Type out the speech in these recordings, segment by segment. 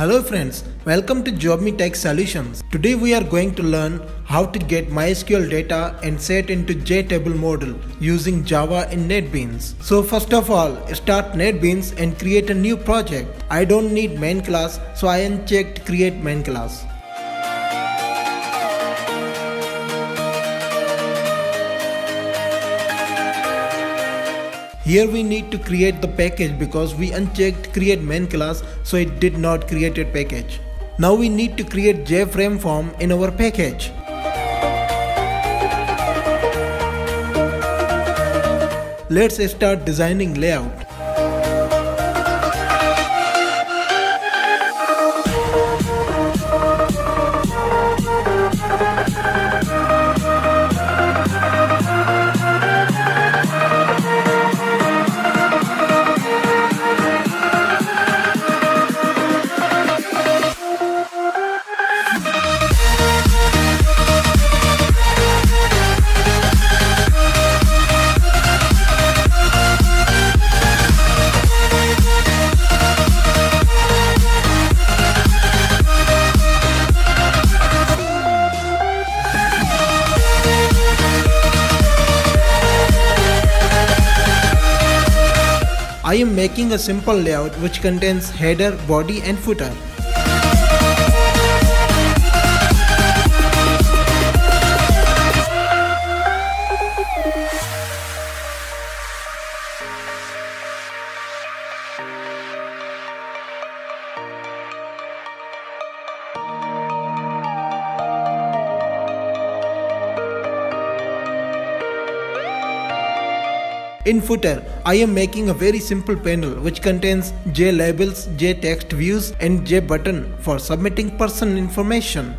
Hello friends, welcome to JobMeTech Solutions. Today we are going to learn how to get MySQL data and set into JTable model using Java and NetBeans. So first of all, start NetBeans and create a new project. I don't need main class, so I unchecked create main class. Here we need to create the package because we unchecked create main class, so it did not create a package. Now we need to create JFrame form in our package. Let's start designing layout. I am making a simple layout which contains header, body and footer. In footer, I am making a very simple panel which contains JLabels, JTextViews and JButton for submitting person information.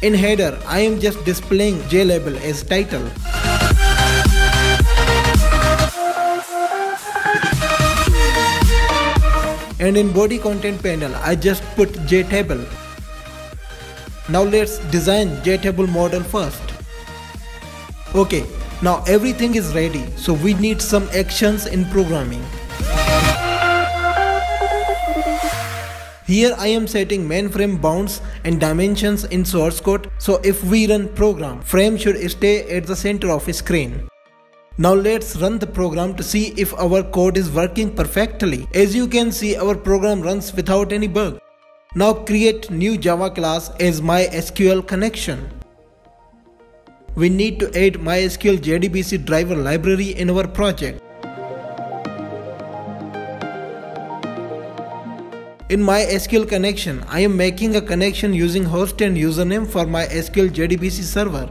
In header, I am just displaying JLabel as title. And in body content panel, I just put JTable. Now let's design JTable model first. Okay, now everything is ready, so we need some actions in programming. Here I am setting mainframe bounds and dimensions in source code, so if we run program, frame should stay at the center of screen. Now let's run the program to see if our code is working perfectly. As you can see, our program runs without any bug. Now create new Java class as MySQL connection. We need to add MySQL JDBC driver library in our project. In MySQL connection, I am making a connection using host and username for MySQL JDBC server.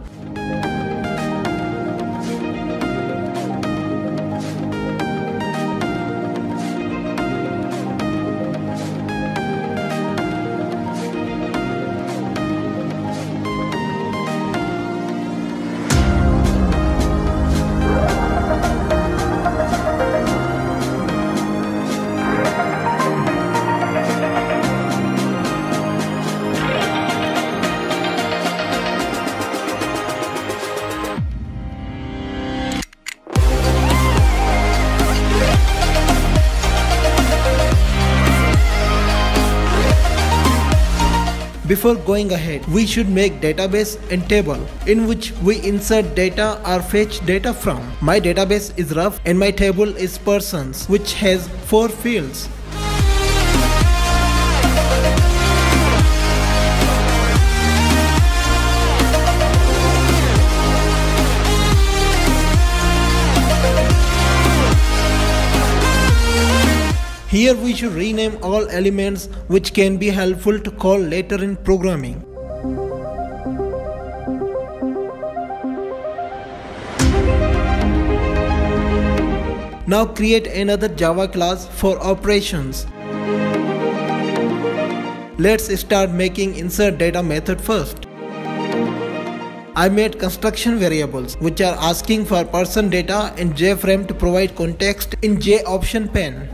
Before going ahead, we should make database and table in which we insert data or fetch data from. My database is rough and my table is persons, which has 4 fields. Here we should rename all elements which can be helpful to call later in programming. Now create another Java class for operations. Let's start making insert data method first. I made construction variables which are asking for person data and JFrame to provide context in JOptionPane.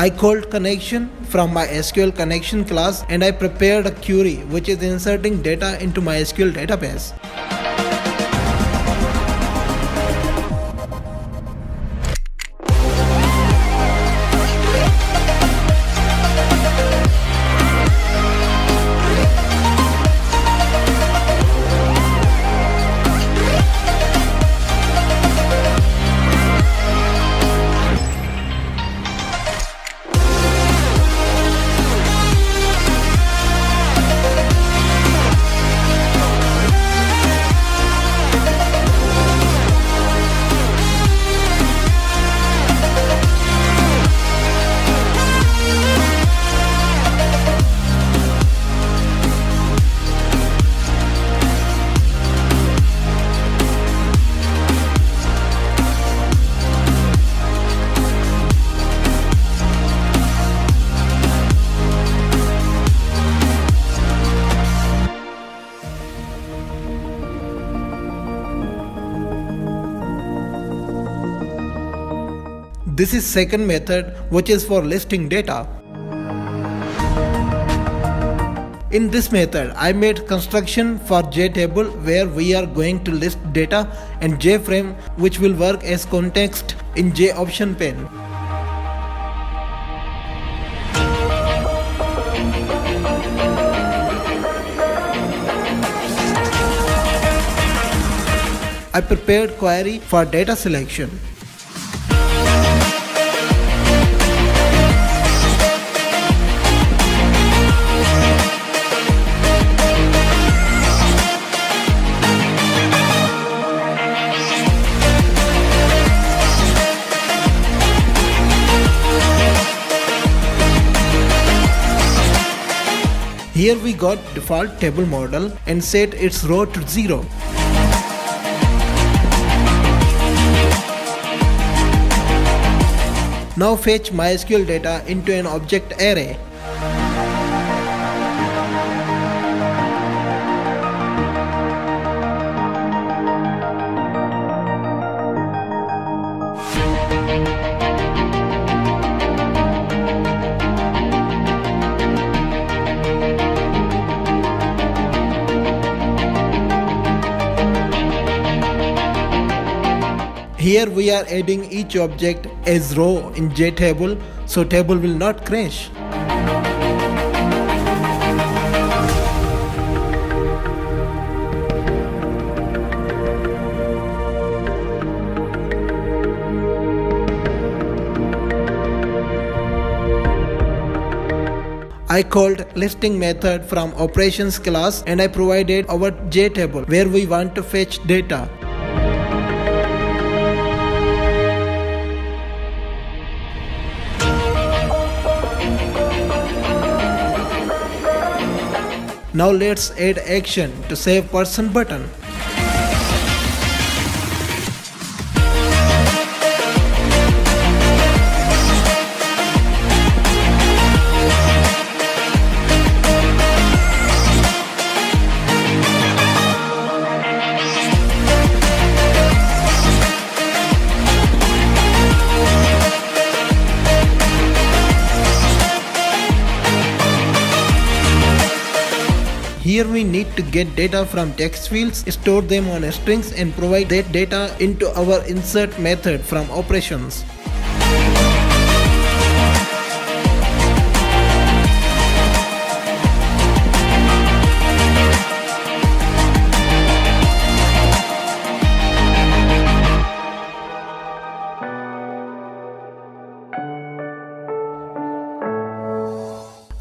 I called connection from MySQL connection class and I prepared a query which is inserting data into MySQL database. This is second method which is for listing data. In this method I made construction for JTable where we are going to list data and JFrame which will work as context in JOptionPane. I prepared query for data selection. Here we got default table model and set its row to 0. Now fetch MySQL data into an object array. Here we are adding each object as row in JTable so table will not crash. I called listing method from operations class and I provided our JTable where we want to fetch data. Now let's add action to save person button. Here we need to get data from text fields, store them on strings and provide that data into our insert method from operations.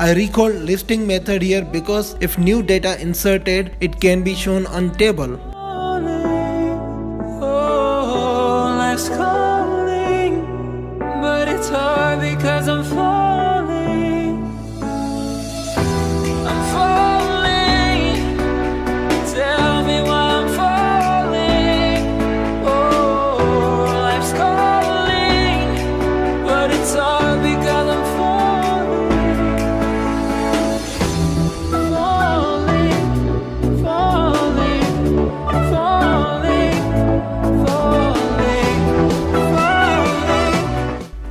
I recall listing method here because if new data inserted, it can be shown on table.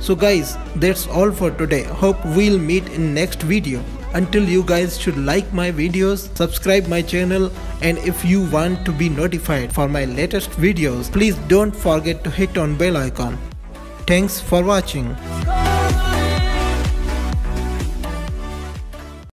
So guys, that's all for today. Hope we'll meet in next video. Until you guys should like my videos, subscribe my channel, and if you want to be notified for my latest videos, please don't forget to hit on bell icon. Thanks for watching.